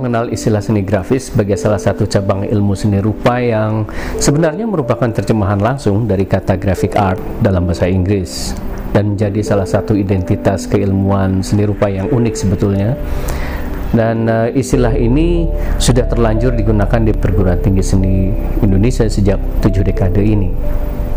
mengenal istilah seni grafis sebagai salah satu cabang ilmu seni rupa yang sebenarnya merupakan terjemahan langsung dari kata graphic art dalam bahasa Inggris, dan menjadi salah satu identitas keilmuan seni rupa yang unik sebetulnya. Dan istilah ini sudah terlanjur digunakan di perguruan tinggi seni Indonesia sejak 7 dekade ini.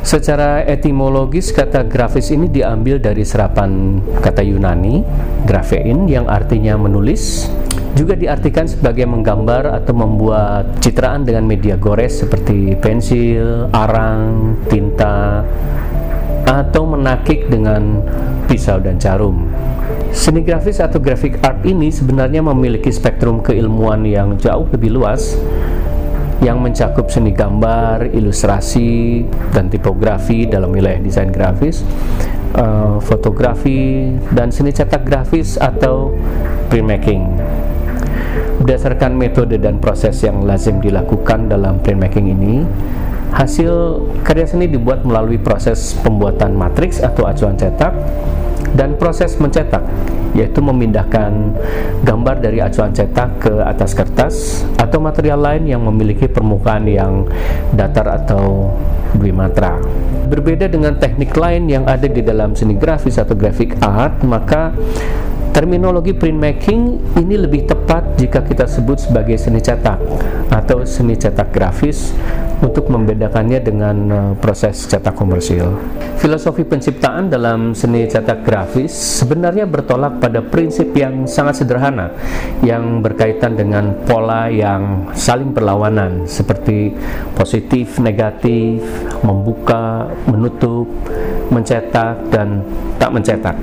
Secara etimologis, kata grafis ini diambil dari serapan kata Yunani, grafein, yang artinya menulis, juga diartikan sebagai menggambar atau membuat citraan dengan media gores seperti pensil, arang, tinta, atau menakik dengan pisau dan jarum. Seni grafis atau graphic art ini sebenarnya memiliki spektrum keilmuan yang jauh lebih luas, yang mencakup seni gambar, ilustrasi, dan tipografi dalam wilayah desain grafis, fotografi, dan seni cetak grafis atau printmaking. Berdasarkan metode dan proses yang lazim dilakukan dalam printmaking ini, hasil karya seni dibuat melalui proses pembuatan matriks atau acuan cetak, dan proses mencetak, yaitu memindahkan gambar dari acuan cetak ke atas kertas atau material lain yang memiliki permukaan yang datar atau dwimatra. Berbeda dengan teknik lain yang ada di dalam seni grafis atau graphic art, maka terminologi printmaking ini lebih tepat jika kita sebut sebagai seni cetak atau seni cetak grafis, untuk membedakannya dengan proses cetak komersil. Filosofi penciptaan dalam seni cetak grafis sebenarnya bertolak pada prinsip yang sangat sederhana yang berkaitan dengan pola yang saling berlawanan, seperti positif, negatif, membuka, menutup, mencetak, dan tak mencetak.